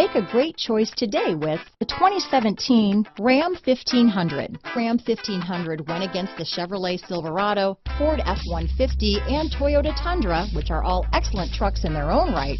Make a great choice today with the 2017 Ram 1500. Ram 1500 went against the Chevrolet Silverado, Ford F-150, and Toyota Tundra, which are all excellent trucks in their own right.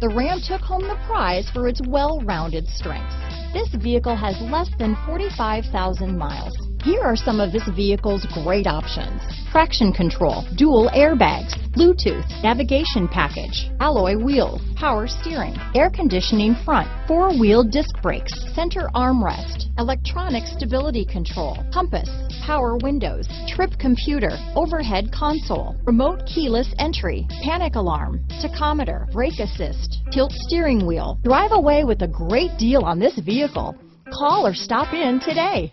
The Ram took home the prize for its well-rounded strengths. This vehicle has less than 45,000 miles. Here are some of this vehicle's great options: traction control, dual airbags, Bluetooth, navigation package, alloy wheels, power steering, air conditioning front, four-wheel disc brakes, center armrest, electronic stability control, compass, power windows, trip computer, overhead console, remote keyless entry, panic alarm, tachometer, brake assist, tilt steering wheel. Drive away with a great deal on this vehicle. Call or stop in today.